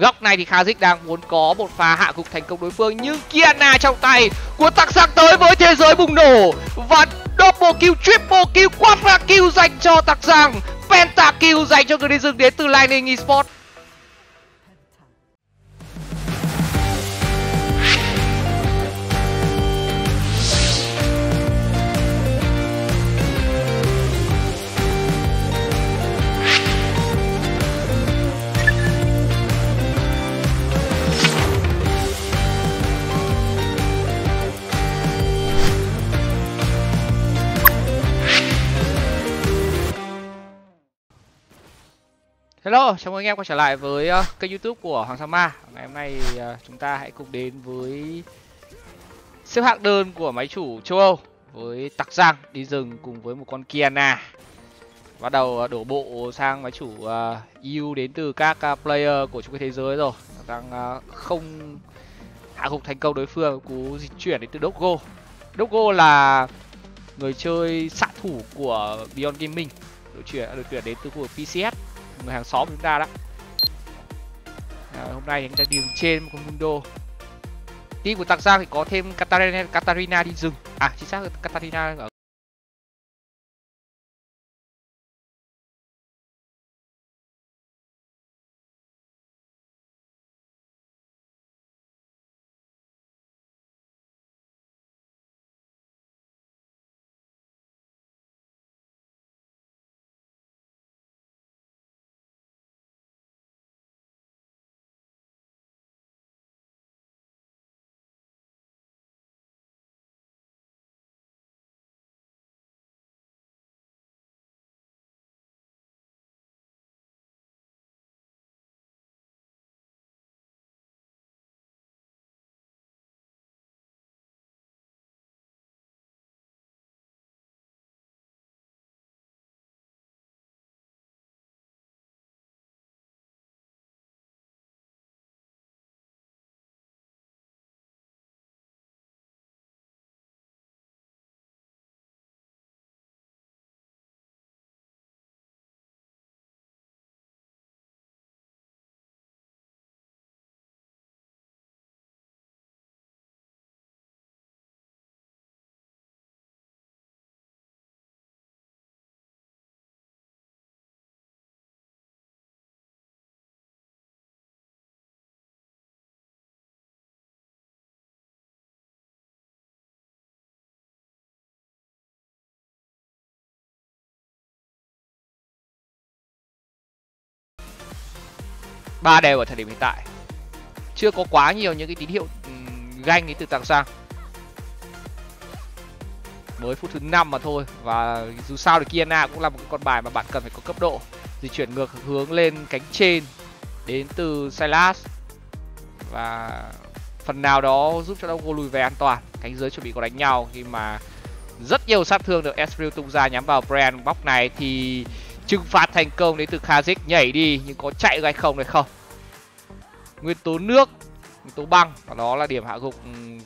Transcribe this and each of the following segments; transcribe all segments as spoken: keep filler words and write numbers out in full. Góc này thì Kha'Zix đang muốn có một pha hạ gục thành công đối phương, nhưng Qiyana trong tay của Tạc Giang tới với thế giới bùng nổ. Và double kill, triple kill, quadra kill dành cho Tạc Giang, penta kill dành cho người đi rừng đến từ Lining eSports. Hello, chào mừng anh em quay trở lại với uh, kênh YouTube của Hoàng Sama. Ngày hôm nay thì, uh, chúng ta hãy cùng đến với xếp hạng đơn của máy chủ châu Âu với Tạc Giang đi rừng cùng với một con Qiyana. Bắt đầu uh, đổ bộ sang máy chủ uh, e u đến từ các uh, player của chung kết thế giới rồi. Tạc Giang uh, không hạ gục thành công đối phương, cú dịch chuyển đến từ Doggo. Doggo là người chơi xạ thủ của Beyond Gaming, đội tuyển đội tuyển đến từ của pê xê ét, người hàng xóm của chúng ta đó. À, hôm nay chúng ta đi rừng trên một con Mundo. Team của Tạc Giang thì có thêm Katarina, Katarina đi rừng. À, chính xác là Katarina ở ba đều ở thời điểm hiện tại. Chưa có quá nhiều những cái tín hiệu um, ganh đến từ Tạc Giang. Mới phút thứ năm mà thôi. Và dù sao thì Qiyana cũng là một cái con bài mà bạn cần phải có cấp độ. Di chuyển ngược hướng lên cánh trên đến từ Sylas, và phần nào đó giúp cho Doggo lùi về an toàn. Cánh dưới chuẩn bị có đánh nhau khi mà rất nhiều sát thương được Ezreal tung ra nhắm vào Brand. Bóc này thì trừng phạt thành công đến từ Kha'Zix, nhảy đi nhưng có chạy ra không này không. Nguyên tố nước, nguyên tố băng, và đó là điểm hạ gục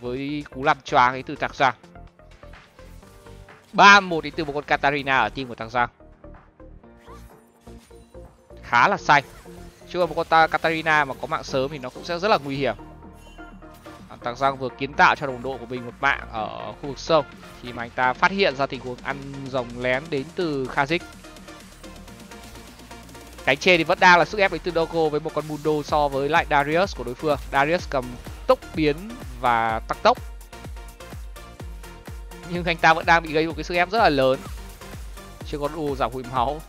với cú làm choáng đến từ Tạc Giang. ba một đến từ một con Katarina ở team của Tạc Giang. Khá là xanh. Chứ một con Katarina mà có mạng sớm thì nó cũng sẽ rất là nguy hiểm. Tạc Giang vừa kiến tạo cho đồng đội của mình một mạng ở khu vực sông khi mà anh ta phát hiện ra tình huống ăn rồng lén đến từ Kha'Zix. Cánh trên thì vẫn đang là sức ép đến từ Doggo với một con Mundo so với lại Darius của đối phương. Darius cầm tốc biến và tăng tốc, nhưng anh ta vẫn đang bị gây một cái sức ép rất là lớn. Chưa có đủ giảm hồi máu.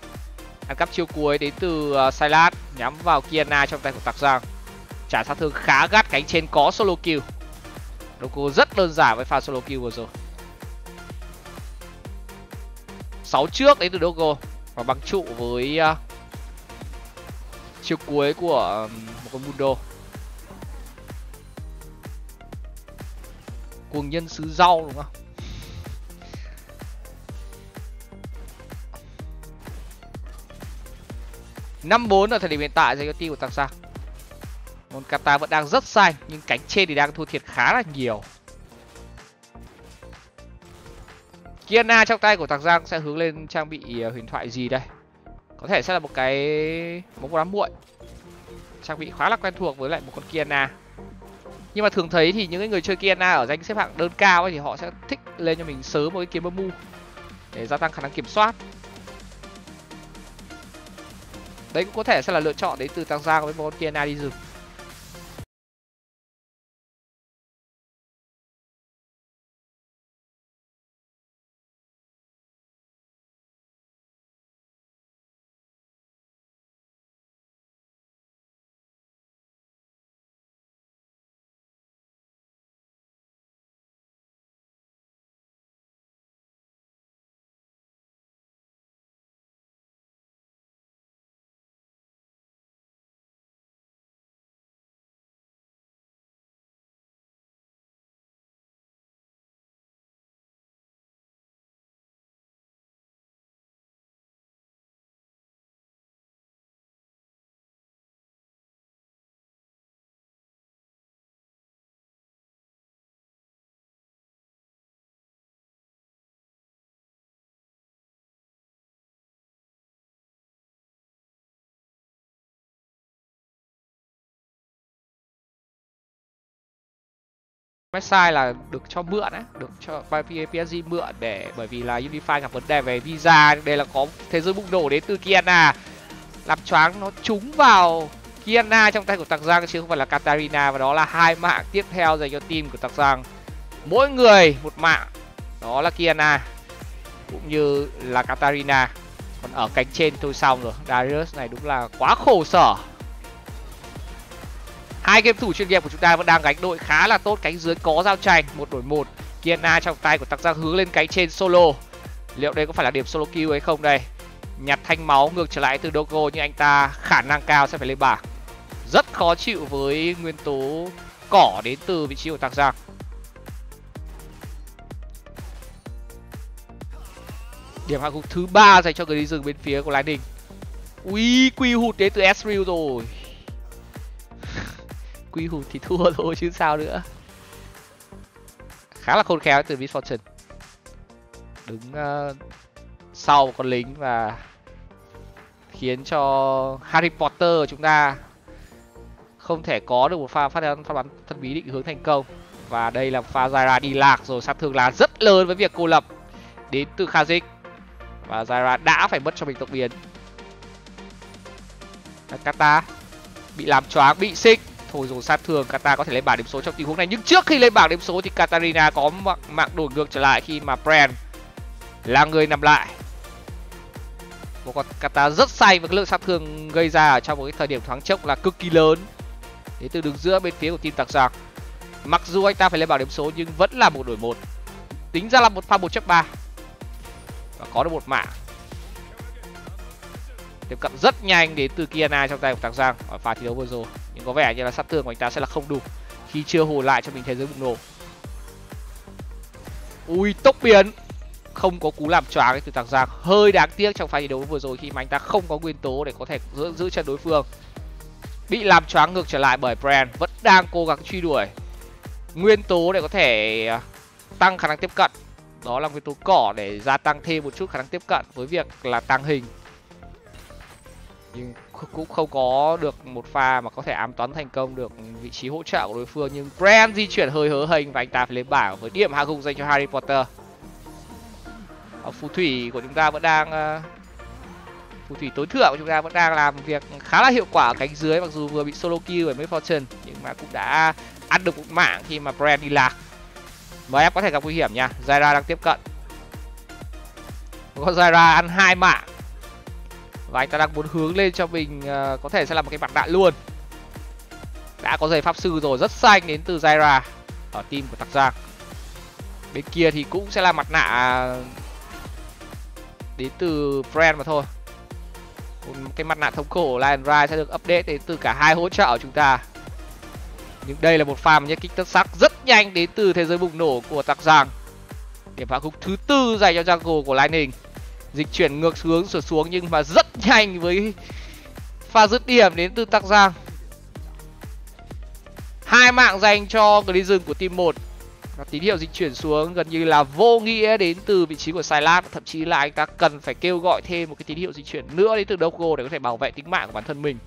Ăn cắp chiêu cuối đến từ Sylas nhắm vào Qiyana trong tay của Tạc Giang. Trả sát thương khá gắt, cánh trên có solo kill. Doggo rất đơn giản với pha solo kill vừa rồi. sáu trước đến từ Doggo và băng trụ với chiều cuối của một con Mundo. Cuồng nhân xứ rau đúng không? năm bốn ở thời điểm hiện tại dành cho team của Tạc Giang. Con Kata vẫn đang rất xanh, nhưng cánh trên thì đang thua thiệt khá là nhiều. Qiyana trong tay của Tạc Giang sẽ hướng lên trang bị huyền thoại gì đây? Có thể sẽ là một cái móng đá muội. trang bị khá là quen thuộc với lại một con Qiyana. Nhưng mà thường thấy thì những người chơi Qiyana ở danh xếp hạng đơn cao ấy thì họ sẽ thích lên cho mình sớm một cái kiếm âm mưu để gia tăng khả năng kiểm soát. Đấy cũng có thể sẽ là lựa chọn đến từ Tạc Giang với một con Qiyana đi rừng. Website là được cho mượn á, được cho pê ét giê mượn để bởi vì là Unify gặp vấn đề về visa. Đây là có thế giới bùng nổ đến từ Qiyana, làm choáng nó trúng vào Qiyana trong tay của Tạc Giang chứ không phải là Katarina, và đó là hai mạng tiếp theo dành cho team của Tạc Giang, mỗi người một mạng, đó là Qiyana cũng như là Katarina. Còn ở cánh trên thôi xong rồi, Darius này đúng là quá khổ sở. Hai game thủ chuyên nghiệp của chúng ta vẫn đang gánh đội khá là tốt. Cánh dưới có giao tranh một đổi một. Qiyana trong tay của Tạc Giang hướng lên cánh trên solo. Liệu đây có phải là điểm solo kill hay không đây? Nhặt thanh máu ngược trở lại từ Doggo, nhưng anh ta khả năng cao sẽ phải lên bảng. Rất khó chịu với nguyên tố cỏ đến từ vị trí của Tạc Giang. Điểm hạ gục thứ ba dành cho người đi rừng bên phía của Lightning. Ui, quy hụt đến từ Ezreal rồi. Quy hụt thì thua thôi chứ sao nữa. Khá là khôn khéo từ Miss Fortune, đứng uh, sau một con lính và khiến cho Harry Potter chúng ta không thể có được một pha phát bắn thân bí định hướng thành công. Và đây là pha Zyra đi lạc rồi, sát thương là rất lớn với việc cô lập đến từ Kha'Zix. Và Zyra đã phải mất cho mình tốc biến. Kata bị làm choáng, bị xích. Thôi rồi, sát thương Kata có thể lên bảng điểm số trong tình huống này. Nhưng trước khi lên bảng điểm số thì Katarina có mạng, mạng đổi ngược trở lại khi mà Brand là người nằm lại. Một con Kata rất say với lượng sát thương gây ra ở trong một cái thời điểm thoáng chốc là cực kỳ lớn. Đến từ đường giữa bên phía của team Tạc Giang. Mặc dù anh ta phải lên bảng điểm số nhưng vẫn là một đổi một. Tính ra là một pha một chấp ba. Và có được một mạng. Tiếp cận rất nhanh đến từ Qiyana trong tay của Tạc Giang ở pha thi đấu vừa rồi. Nhưng có vẻ như là sát thương của anh ta sẽ là không đủ khi chưa hồi lại cho mình thế giới bùng nổ. Ui, tốc biến. Không có cú làm choáng từ Tạc Giang. Hơi đáng tiếc trong pha thi đấu vừa rồi khi mà anh ta không có nguyên tố để có thể giữ, giữ chân đối phương. Bị làm choáng ngược trở lại bởi Brand. Vẫn đang cố gắng truy đuổi nguyên tố để có thể tăng khả năng tiếp cận. Đó là nguyên tố cỏ để gia tăng thêm một chút khả năng tiếp cận với việc là tăng hình. Nhưng cũng không có được một pha mà có thể ám toán thành công được vị trí hỗ trợ của đối phương. Nhưng Brand di chuyển hơi hớ hình và anh ta phải lên bảng với điểm hạ gục dành cho Harry Potter. Phù thủy của chúng ta vẫn đang Phù thủy tối thượng của chúng ta vẫn đang làm việc khá là hiệu quả ở cánh dưới. Mặc dù vừa bị solo kill bởi Miss Fortune nhưng mà cũng đã ăn được một mạng khi mà Brand đi lạc. em có thể gặp nguy hiểm nha. Zyra đang tiếp cận. Có Zyra ăn hai mạng. Và anh ta đang muốn hướng lên cho mình uh, có thể sẽ là một cái mặt đạn luôn. Đã có giày pháp sư rồi, rất xanh đến từ Zyra ở team của Tạc Giang. Bên kia thì cũng sẽ là mặt nạ đến từ Brand mà thôi. Cái mặt nạ thống khổ Lion Ride sẽ được update đến từ cả hai hỗ trợ của chúng ta. Nhưng đây là một pha mà nhất kích tất sắc rất nhanh đến từ thế giới bùng nổ của Tạc Giang. Điểm hạ gục thứ tư dành cho jungle của Lightning. Dịch chuyển ngược hướng sửa xuống nhưng mà rất nhanh với pha dứt điểm đến từ Tạc Giang. Hai mạng dành cho người đi rừng của team một. Và tín hiệu dịch chuyển xuống gần như là vô nghĩa đến từ vị trí của Sylas. Thậm chí là anh ta cần phải kêu gọi thêm một cái tín hiệu dịch chuyển nữa đến từ Doggo để có thể bảo vệ tính mạng của bản thân mình.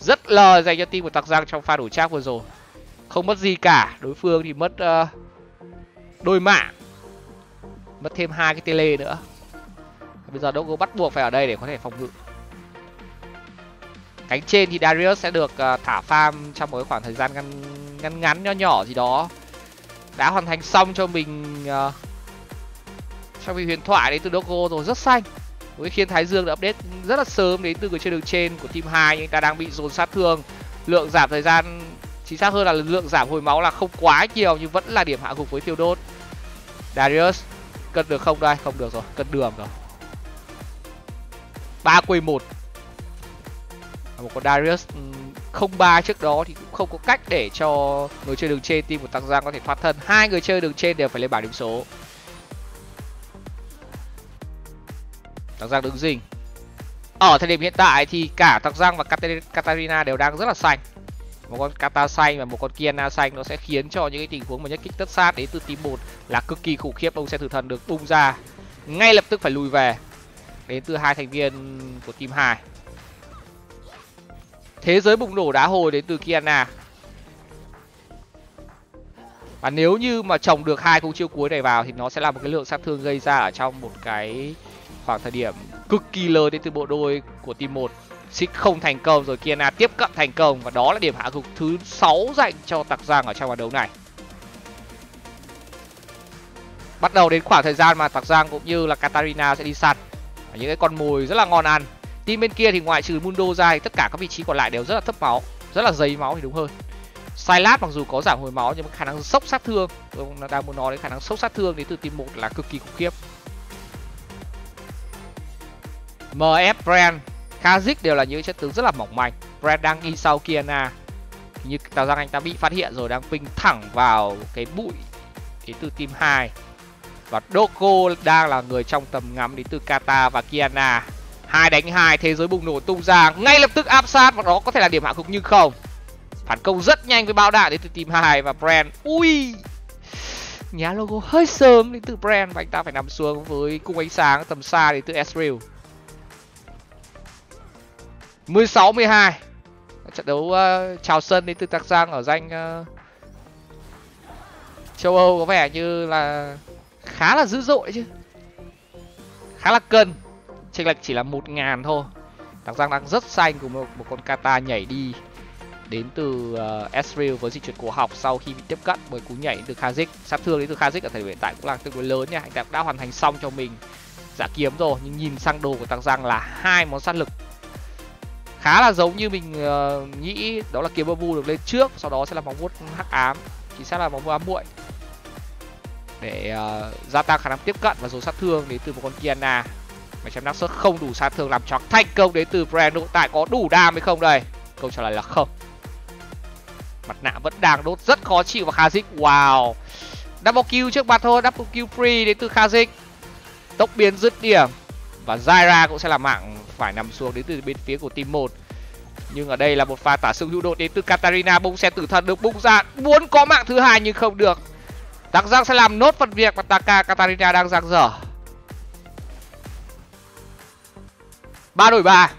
rất là dành cho team của Tạc Giang trong pha đổi trác vừa rồi. Không mất gì cả, đối phương thì mất uh, đôi mạng, mất thêm hai cái tele nữa. Bây giờ Doggo bắt buộc phải ở đây để có thể phòng ngự. Cánh trên thì Darius sẽ được uh, thả farm trong một cái khoảng thời gian ngăn ngắn ngắn nho nhỏ gì đó. Đã hoàn thành xong cho mình uh, trong vị huyền thoại đến từ Doggo rồi, rất xanh. Với khiên Thái Dương đã update rất là sớm đến từ người chơi đường trên của team hai, nhưng ta đang bị dồn sát thương. Lượng giảm thời gian, chính xác hơn là lượng giảm hồi máu là không quá nhiều, nhưng vẫn là điểm hạ gục với tiêu đốt. Darius cân được không đây? Không được rồi, cân đường rồi. ba quy một. Một con Darius không ba trước đó thì cũng không có cách để cho người chơi đường trên team của Tạc Giang có thể thoát thân. Hai người chơi đường trên đều phải lên bảng điểm số. Tạc Giang đứng dình. Ở thời điểm hiện tại thì cả Tạc Giang và Katarina đều đang rất là xanh. Một con Kata xanh và một con Qiyana xanh nó sẽ khiến cho những cái tình huống mà nhất kích tất sát đến từ team một là cực kỳ khủng khiếp. Ông xe tử thần được tung ra, ngay lập tức phải lùi về đến từ hai thành viên của team hai. Thế giới bùng nổ đá hồi đến từ Qiyana. Và nếu như mà trồng được hai cung chiêu cuối này vào thì nó sẽ là một cái lượng sát thương gây ra ở trong một cái khoảng thời điểm cực kỳ lớn đến từ bộ đôi của team một. Xích không thành công rồi, Qiyana tiếp cận thành công. Và đó là điểm hạ gục thứ sáu dành cho Tạc Giang ở trong trận đấu này. Bắt đầu đến khoảng thời gian mà Tạc Giang cũng như là Katarina sẽ đi săn những cái con mồi rất là ngon ăn. Team bên kia thì ngoại trừ Mundo ra thì tất cả các vị trí còn lại đều rất là thấp máu, rất là dày máu thì đúng hơn. Sylas mặc dù có giảm hồi máu nhưng khả năng sốc sát thương, tôi đang muốn nói đến khả năng sốc sát thương đến từ team một là cực kỳ khủng khiếp. em ép Brand, Kha'Zix đều là những chất tướng rất là mỏng manh. Brand đang đi sau Qiyana. Như Tào Giang anh ta bị phát hiện rồi, đang ping thẳng vào cái bụi đến từ team hai. Và Doggo đang là người trong tầm ngắm đến từ Kata và Qiyana. Hai đánh hai, thế giới bùng nổ tung ra ngay lập tức áp sát và đó có thể là điểm hạ gục nhưng không. Phản công rất nhanh với bão đạn đến từ team hai và Brand. Ui, nhá logo hơi sớm đến từ Brand và anh ta phải nằm xuống với cung ánh sáng tầm xa đến từ Ezreal. mười sáu mười hai. Trận đấu uh, chào sân đến từ Tạc Giang ở danh uh, châu Âu có vẻ như là khá là dữ dội chứ. Khá là cân. Chênh lệch chỉ là một ngàn thôi. Tạc Giang đang rất xanh của một, một con Kata nhảy đi đến từ uh, Ezreal với di chuyển cổ học sau khi bị tiếp cận bởi cú nhảy từ Kha'Zix. Sát thương đến từ Kha'Zix ở thời điểm hiện tại cũng là tương đối lớn nha. Anh ta đã hoàn thành xong cho mình giả kiếm rồi, nhưng nhìn sang đồ của Tạc Giang là hai món sát lực. Khá là giống như mình uh, nghĩ, đó là kiếm bơ bu được lên trước, sau đó sẽ là móng vuốt hắc ám, chính xác là móng vuốt ám muội để uh, gia tăng khả năng tiếp cận và dồn sát thương đến từ một con Qiyana. Mà chém Naxos không đủ sát thương làm choáng thành công đến từ Brand. Hiện tại có đủ đam hay không đây? Câu trả lời là không. Mặt nạ vẫn đang đốt rất khó chịu và Kha'Zix, wow, double kill trước mặt thôi, double kill free đến từ Kha'Zix, tốc biến dứt điểm và Zyra cũng sẽ là mạng phải nằm xuống đến từ bên phía của team một. Nhưng ở đây là một pha tả xương hữu độ đến từ Katarina, bông xe tử thần được bung ra, muốn có mạng thứ hai nhưng không được. Tạc Giang sẽ làm nốt phần việc mà Taka Katarina đang giang dở. Ba đổi ba.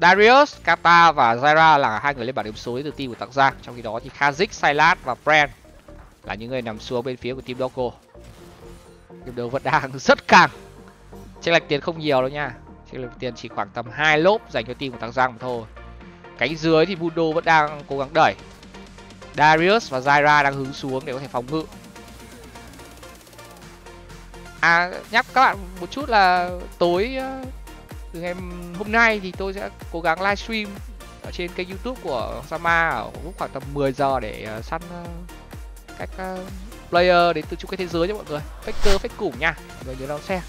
Darius, Kata và Zyra là hai người lên bảng điểm số từ team của Tạc Giang. Trong khi đó thì Kha'Zix, Sylas và Brand là những người nằm xuống bên phía của team Doggo. Điểm đầu vẫn đang rất căng. Chênh lệch tiền không nhiều đâu nha. Chênh lệch tiền chỉ khoảng tầm hai lốp dành cho team của Tạc Giang mà thôi. Cánh dưới thì Mundo vẫn đang cố gắng đẩy. Darius và Zyra đang hướng xuống để có thể phòng ngự. À, nhắc các bạn một chút là tối từ ngày hôm nay thì tôi sẽ cố gắng livestream ở trên kênh YouTube của Hoàng Sama ở lúc khoảng tầm mười giờ để săn các player đến từ chung kết thế giới cho mọi người. Faker, Faker củng nha. Mọi người nhớ đón xem.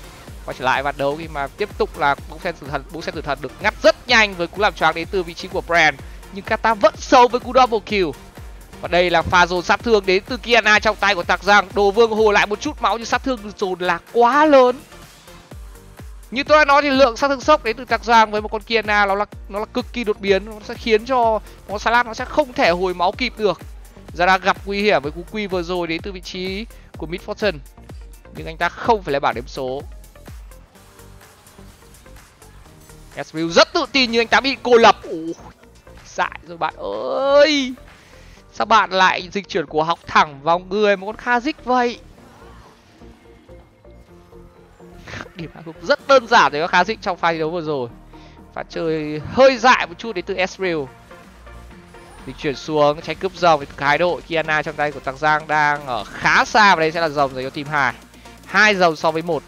Quay trở lại ván đấu khi mà tiếp tục là bóng sen tử thần, bóng sen tử thần được ngắt rất nhanh với cú làm choáng đến từ vị trí của Brand, nhưng Kata vẫn sâu với cú double kill. Và đây là pha dồn sát thương đến từ Qiyana trong tay của Tạc Giang. Đồ Vương hồi lại một chút máu nhưng sát thương dồn là quá lớn. Như tôi đã nói thì lượng sát thương sốc đến từ Tạc Giang với một con Qiyana nó là nó là cực kỳ đột biến, nó sẽ khiến cho con Sylas nó sẽ không thể hồi máu kịp được. Zyra gặp nguy hiểm với cú quy vừa rồi đến từ vị trí của Miss Fortune, nhưng anh ta không phải lấy bảng điểm số. Ezreal rất tự tin nhưng anh ta bị cô lập. Ôi, dại rồi bạn ơi. Sao bạn lại dịch chuyển của học thẳng vào người một con Kha'Zix vậy? Điểm hạ gục rất đơn giản với các Kha'Zix trong pha thi đấu vừa rồi. Pha chơi hơi dại một chút đến từ Ezreal. Dịch chuyển xuống, tránh cướp dòng với cái độ Qiyana trong tay của Tạc Giang đang ở khá xa. Và đây sẽ là dòng dành cho team hai. Hai dòng so với một.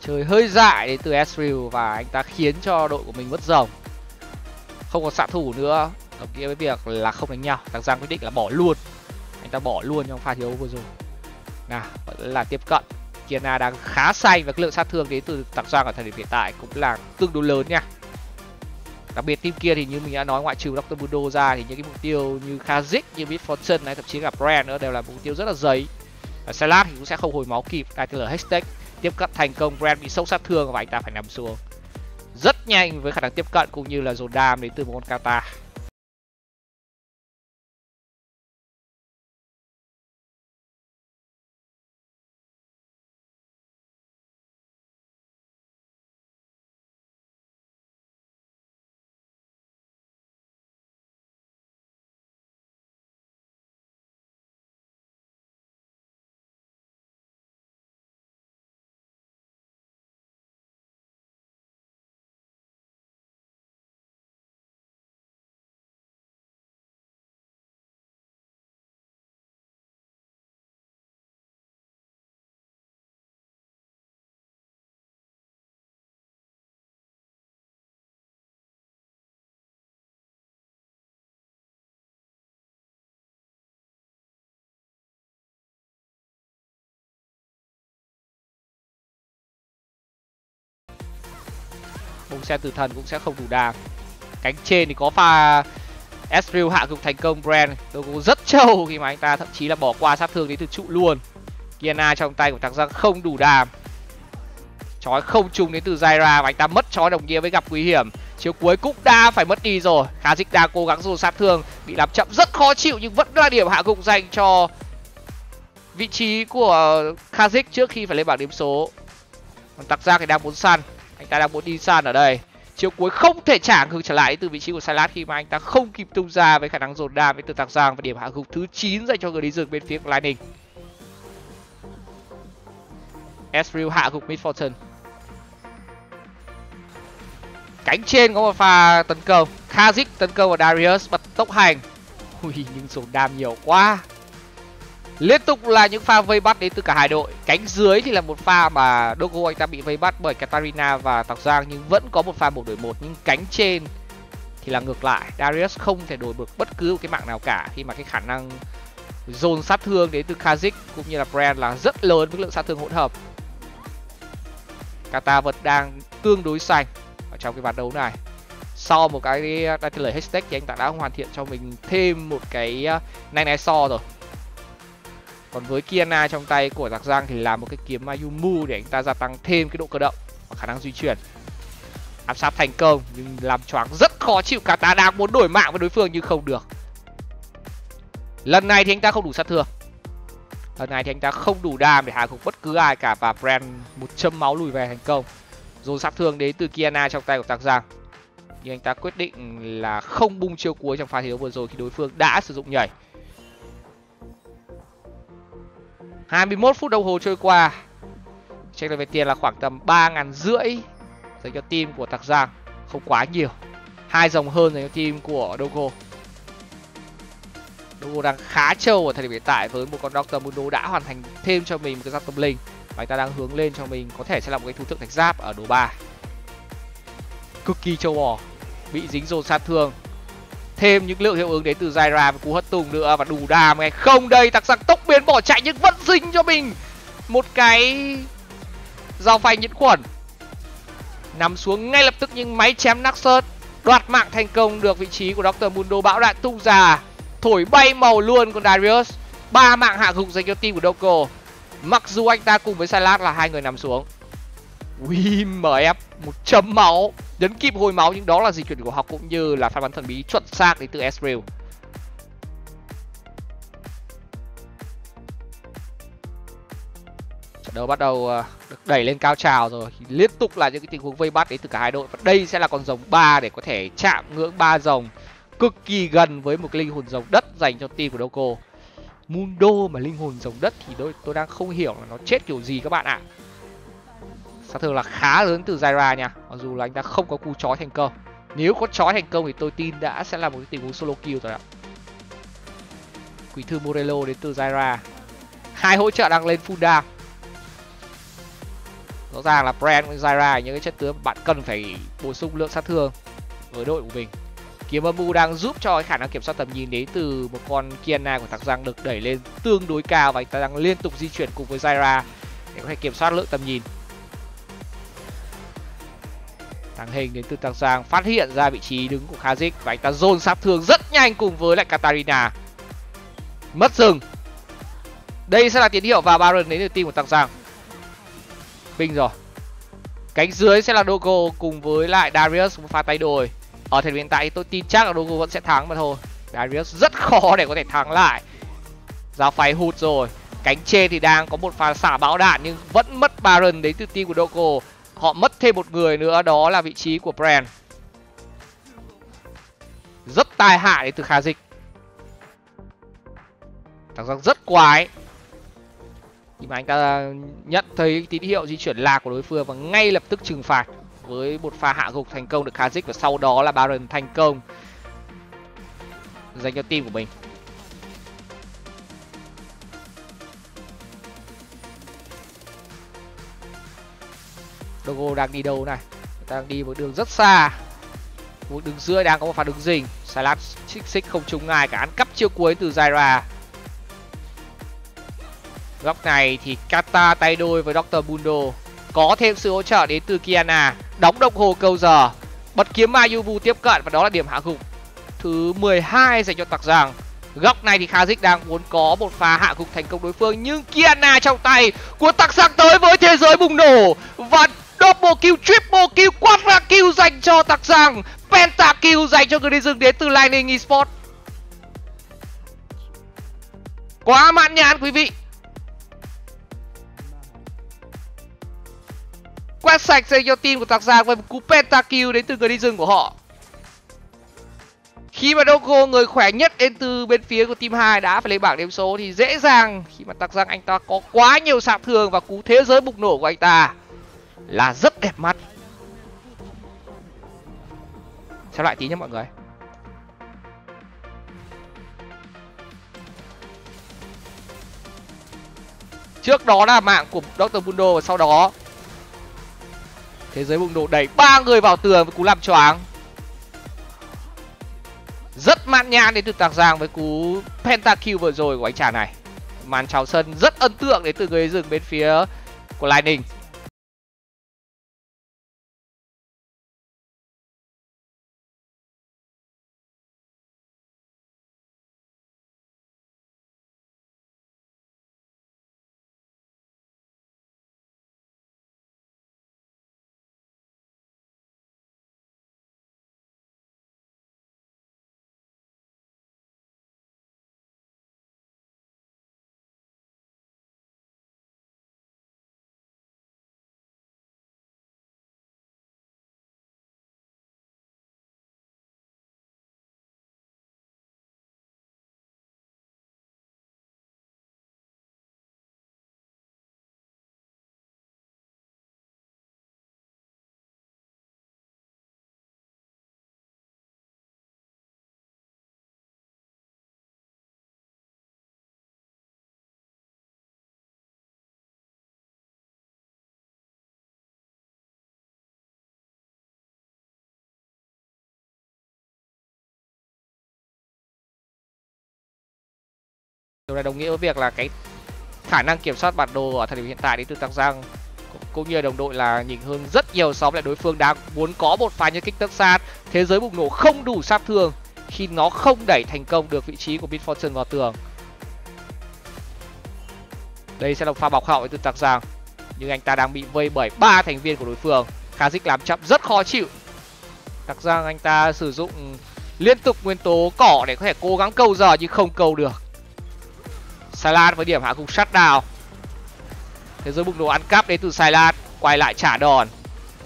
Trời hơi dại đến từ Ezreal và anh ta khiến cho đội của mình mất dòng. Không có xạ thủ nữa, đồng nghĩa với việc là không đánh nhau. Tạc Giang quyết định là bỏ luôn. Anh ta bỏ luôn trong pha thi đấu vừa rồi. Nào, vẫn là tiếp cận. Qiyana đang khá xanh và cái lượng sát thương đến từ Tạc Giang ở thời điểm hiện tại cũng là tương đối lớn nha. Đặc biệt team kia thì như mình đã nói, ngoại trừ Doctor Mundo ra thì những cái mục tiêu như Kha'Zix, như Miss Fortune hay thậm chí cả Brand nữa đều là mục tiêu rất là dày. Sylas thì cũng sẽ không hồi máu kịp. a tê lờ hashtag tiếp cận thành công, Brand bị sốc sát thương và anh ta phải nằm xuống rất nhanh với khả năng tiếp cận cũng như là dồn đam đến từ một con Kata. Bông xe tử thần cũng sẽ không đủ đà. Cánh trên thì có pha Ezreal hạ gục thành công Brand. Doggo rất trâu khi mà anh ta thậm chí là bỏ qua sát thương đến từ trụ luôn. Qiyana trong tay của Tạc Giang không đủ đà. Chói không trúng đến từ Zyra và anh ta mất chói, đồng nghĩa với gặp nguy hiểm. Chiều cuối cũng đã phải mất đi rồi. Kha'Zix đang cố gắng dồn sát thương, bị làm chậm rất khó chịu nhưng vẫn là điểm hạ gục dành cho vị trí của Kha'Zix trước khi phải lên bảng điểm số. Còn Tạc Giang thì đang muốn săn. Anh ta đang muốn đi săn ở đây. Chiều cuối không thể trả ngược trở lại từ vị trí của Sylas khi mà anh ta không kịp tung ra với khả năng dồn đam với từ Tạc Giang. Và điểm hạ gục thứ chín dành cho người đi rừng bên phía của Lightning. Ezreal hạ gục Miss Fortune. Cánh trên có một pha tấn công. Kha'Zix tấn công vào Darius bật tốc hành. Ui, nhưng dồn đam nhiều quá. Liên tục là những pha vây bắt đến từ cả hai đội. Cánh dưới thì là một pha mà Doggo anh ta bị vây bắt bởi Katarina và Tạc Giang, nhưng vẫn có một pha một đối một. Nhưng cánh trên thì là ngược lại, Darius không thể đổi được bất cứ một cái mạng nào cả khi mà cái khả năng dồn sát thương đến từ Kha'Zix cũng như là Brand là rất lớn với lượng sát thương hỗn hợp. Kata vẫn đang tương đối xanh ở trong cái ván đấu này. Sau một cái lời hashtag thì anh ta đã hoàn thiện cho mình thêm một cái Lining eSports rồi. Còn với Qiyana trong tay của Tạc Giang thì là một cái kiếm Ayumu để anh ta gia tăng thêm cái độ cơ động và khả năng di chuyển. Áp sát thành công nhưng làm choáng rất khó chịu. Kata đang muốn đổi mạng với đối phương nhưng không được. Lần này thì anh ta không đủ sát thương. Lần này thì anh ta không đủ đam để hạ gục bất cứ ai cả. Và Brand một châm máu lùi về thành công. Dồn sát thương đến từ Qiyana trong tay của Tạc Giang. Nhưng anh ta quyết định là không bung chiêu cuối trong pha thi đấu vừa rồi khi đối phương đã sử dụng nhảy. hai mươi mốt phút đồng hồ trôi qua. Check lại về tiền là khoảng tầm ba nghìn rưỡi dành cho team của Tạc Giang. Không quá nhiều. Hai dòng hơn dành cho team của Doggo. Doggo đang khá trâu ở thời điểm hiện tại với một con Doctor Mundo đã hoàn thành thêm cho mình một cái giáp tâm linh. Và anh ta đang hướng lên cho mình có thể sẽ là một cái thủ thượng thạch giáp ở đồ ba. Cực kỳ trâu bò. Bị dính dồn sát thương. Thêm những lượng hiệu ứng đến từ Zyra và cú hất tung nữa. Và đủ đam ngay không đây. Tạc Giang tốc biến bỏ chạy nhưng vẫn dính cho mình một cái dao phanh nhiễm khuẩn. Nằm xuống ngay lập tức nhưng máy chém Naxxus đoạt mạng thành công được vị trí của Doctor Mundo. Bão đạn tung ra thổi bay màu luôn con Darius. Ba mạng hạ gục dành cho team của Doggo. Mặc dù anh ta cùng với Sylas là hai người nằm xuống. Ui, em một chấm máu. Đến kịp hồi máu nhưng đó là di chuyển của học cũng như là pha bắn thần bí chuẩn xác đến từ Ezreal. đấu bắt đầu được đẩy lên cao trào rồi. Liên tục là những cái tình huống vây bắt đến từ cả hai đội. Và đây sẽ là con rồng ba để có thể chạm ngưỡng ba rồng cực kỳ gần với một cái linh hồn rồng đất dành cho team của Doggo. Mundo mà linh hồn rồng đất thì tôi, tôi đang không hiểu là nó chết kiểu gì các bạn ạ. Sát thương là khá lớn từ Zyra nha. Mặc dù là anh ta không có cú chói thành công. Nếu có chói thành công thì tôi tin đã sẽ là một cái tình huống solo kill rồi ạ. Quỷ thư Morello đến từ Zyra. Hai hỗ trợ đang lên full down. Rõ ràng là Brand với Zyra những cái chất tướng bạn cần phải bổ sung lượng sát thương với đội của mình. Kiếm âm mưu đang giúp cho cái khả năng kiểm soát tầm nhìn đến từ một con Qiyana của Tạc Giang được đẩy lên tương đối cao và anh ta đang liên tục di chuyển cùng với Zyra để có thể kiểm soát lượng tầm nhìn. Tàng hình đến từ Tạc Giang phát hiện ra vị trí đứng của Kha'Zix và anh ta dồn sát thương rất nhanh cùng với lại Katarina. Mất rừng. Đây sẽ là tín hiệu và Baron đến từ team của Tạc Giang. Ping rồi. Cánh dưới sẽ là Doggo cùng với lại Darius cũng phá tay đồi. Ở thời điểm hiện tại tôi tin chắc là Doggo vẫn sẽ thắng mà thôi. Darius rất khó để có thể thắng lại. Giao phay hụt rồi. Cánh trên thì đang có một pha xả bão đạn nhưng vẫn mất Baron đến từ team của Doggo. Họ mất thêm một người nữa, đó là vị trí của Brand. Rất tai hại đến từ Kha'Zix. Tạc Giang rất quái. Nhưng mà anh ta nhận thấy tín hiệu di chuyển lạc của đối phương và ngay lập tức trừng phạt với một pha hạ gục thành công được Kha'Zix. Và sau đó là Baron thành công dành cho team của mình. Doggo đang đi đâu này? Đang đi một đường rất xa. Một đường dưới đang có một pha đứng rình. Sylas xích xích không trúng ai cả, ăn cắp chiêu cuối từ Zyra. Góc này thì Kata tay đôi với Doctor Mundo. Có thêm sự hỗ trợ đến từ Qiyana. Đóng đồng hồ câu giờ. Bật kiếm Mayubu tiếp cận và đó là điểm hạ gục thứ mười hai dành cho Tạc Giang. Góc này thì Kha'Zix đang muốn có một pha hạ gục thành công đối phương. Nhưng Qiyana trong tay của Tạc Giang tới với thế giới bùng nổ. Và double kill, triple kill, quadra kill dành cho Tạc Giang. Penta kill dành cho người đi rừng đến từ Lining eSports. Quá mãn nhãn quý vị. Quét sạch dành cho team của Tạc Giang với một cú penta kill đến từ người đi rừng của họ. Khi mà Doggo người khỏe nhất đến từ bên phía của team hai đã phải lên bảng điểm số thì dễ dàng khi mà Tạc Giang anh ta có quá nhiều xạ thương và cú thế giới bùng nổ của anh ta là rất đẹp mắt. Xem lại tí nhé mọi người. Trước đó là mạng của Doctor Mundo và sau đó thế giới bùng nổ đẩy ba người vào tường với cú làm choáng. Rất mãn nhãn đến từ Tạc Giang với cú pentakill vừa rồi của anh chàng này. Màn chào sân rất ấn tượng đến từ người rừng bên phía của Lightning. Điều này đồng nghĩa với việc là cái khả năng kiểm soát bản đồ ở thời điểm hiện tại đến từ Tạc Giang cũng như đồng đội là nhỉnh hơn rất nhiều so với đối phương đang muốn có một pha nhân kích tất sát. Thế giới bùng nổ không đủ sát thương khi nó không đẩy thành công được vị trí của Miss Fortune vào tường. Đây sẽ là pha bọc hậu từ Tạc Giang nhưng anh ta đang bị vây bởi ba thành viên của đối phương. Kha'Zix làm chậm rất khó chịu. Tạc Giang anh ta sử dụng liên tục nguyên tố cỏ để có thể cố gắng câu giờ nhưng không câu được. Sylas với điểm hạ gục sát đào. thế rồi bùng nổ ăn cắp đến từ Sylas, quay lại trả đòn.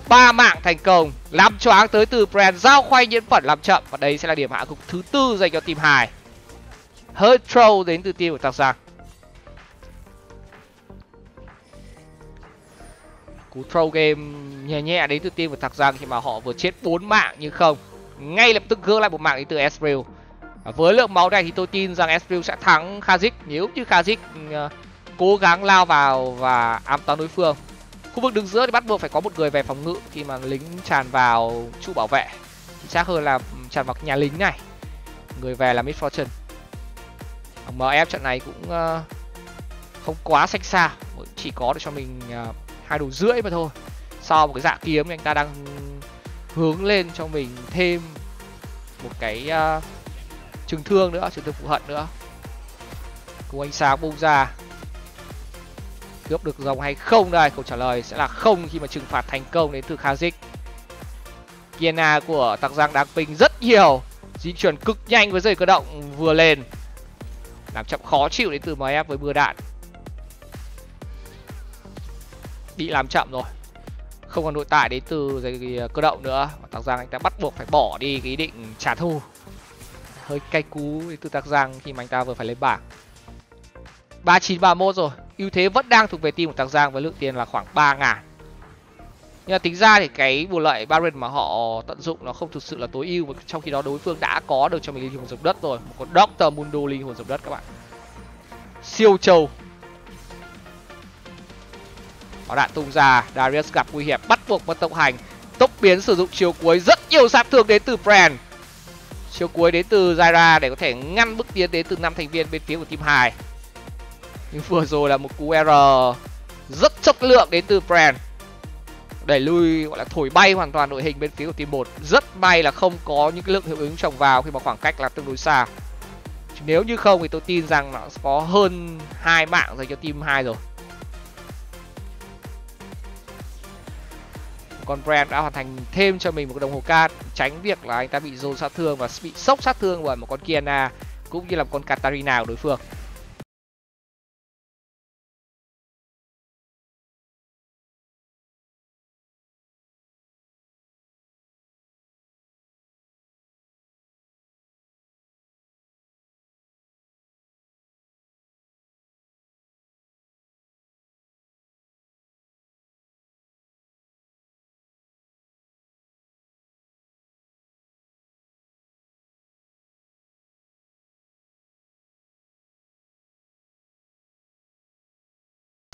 Ba mạng thành công, làm choáng tới từ Brand, giao khoai nhiễn phẩm làm chậm. Và đây sẽ là điểm hạ gục thứ tư dành cho team hai. Hơi troll đến từ team của Tarzan. Cú troll game nhẹ nhẹ đến từ team của Tarzan khi mà họ vừa chết bốn mạng nhưng không. Ngay lập tức gỡ lại một mạng đến từ Ezreal. À, với lượng máu này thì tôi tin rằng Ezreal sẽ thắng Kha'Zix nếu như Kha'Zix uh, cố gắng lao vào và ám toán đối phương. Khu vực đứng giữa thì bắt buộc phải có một người về phòng ngự khi mà lính tràn vào trụ bảo vệ. Chính xác hơn là tràn vào nhà lính này. Người về là Miss Fortune. Ở em ép trận này cũng uh, không quá sạch xa, chỉ có để cho mình uh, hai đồ rưỡi mà thôi. Sau một cái dạ kiếm anh ta đang hướng lên cho mình thêm một cái uh, trừng thương nữa, trừng thương phụ hận nữa. Cùng ánh sáng bung ra, cướp được dòng hay không đây? Câu trả lời sẽ là không khi mà trừng phạt thành công đến từ Kha'Zix. Qiyana của Tạc Giang đáng ping rất nhiều, di chuyển cực nhanh với dây cơ động vừa lên, làm chậm khó chịu đến từ em ép với mưa đạn. Bị làm chậm rồi, không còn nội tại đến từ dây cơ động nữa. Tạc Giang anh ta bắt buộc phải bỏ đi cái ý định trả thù. Hơi cay cú đến từ Tạc Giang khi mà anh ta vừa phải lên bảng. ba chín ba mốt rồi, ưu thế vẫn đang thuộc về team của Tạc Giang với lượng tiền là khoảng ba ngàn. Nhưng mà tính ra thì cái bù lợi Baron mà họ tận dụng nó không thực sự là tối ưu, mà trong khi đó đối phương đã có được cho mình linh hồn dập đất rồi, một con Doctor Mundo linh hồn dập đất các bạn. Siêu trâu. Bóng đạn tung ra, Darius gặp nguy hiểm, bắt buộc mất tốc hành. Tốc biến sử dụng chiều cuối, rất nhiều sát thương đến từ Brand. Chiều cuối đến từ Zyra để có thể ngăn bước tiến đến từ năm thành viên bên phía của team hai. Nhưng vừa rồi là một cú R rất chất lượng đến từ Brand, đẩy lui, gọi là thổi bay hoàn toàn đội hình bên phía của team một. Rất may là không có những cái lượng hiệu ứng trồng vào khi mà khoảng cách là tương đối xa. Nếu như không thì tôi tin rằng nó có hơn hai mạng dành cho team hai rồi. Còn Brand đã hoàn thành thêm cho mình một cái đồng hồ cát, tránh việc là anh ta bị dồn sát thương và bị sốc sát thương bởi một con Qiyana cũng như là một con Katarina của đối phương.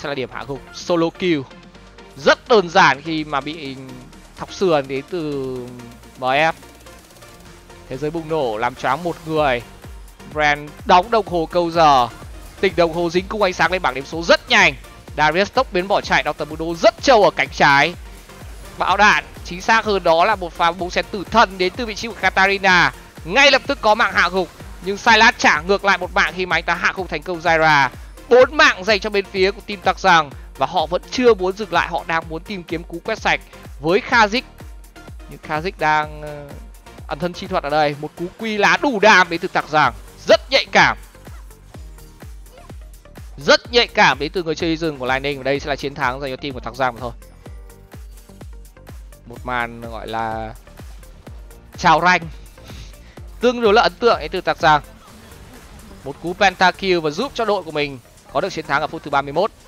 Sẽ là điểm hạ gục solo kill rất đơn giản khi mà bị thọc sườn đến từ em ép. Thế giới bùng nổ làm choáng một người. Brand đóng đồng hồ câu giờ, tỉnh đồng hồ dính cung ánh sáng lên bảng điểm số rất nhanh. Darius tốc biến bỏ chạy, Doctor Mundo rất trâu ở cánh trái. Bão đạn, chính xác hơn đó là một pha bóng xén tử thần đến từ vị trí của Katarina, ngay lập tức có mạng hạ gục. Nhưng Sylas trả ngược lại một mạng khi mà anh ta hạ gục thành công Zyra. Bốn mạng dành cho bên phía của team Tạc Giang và họ vẫn chưa muốn dừng lại, họ đang muốn tìm kiếm cú quét sạch với Kha'Zix. Nhưng Kha'Zix đang ẩn thân chi thuật ở đây, một cú quy lá đủ đam đến từ Tạc Giang, rất nhạy cảm. Rất nhạy cảm đến từ người chơi rừng của Lightning, và đây sẽ là chiến thắng dành cho team của Tạc Giang mà thôi. Một màn gọi là chào ranh tương đối là ấn tượng đến từ Tạc Giang. Một cú pentakill và giúp cho đội của mình có được chiến thắng ở phút thứ ba mươi mốt.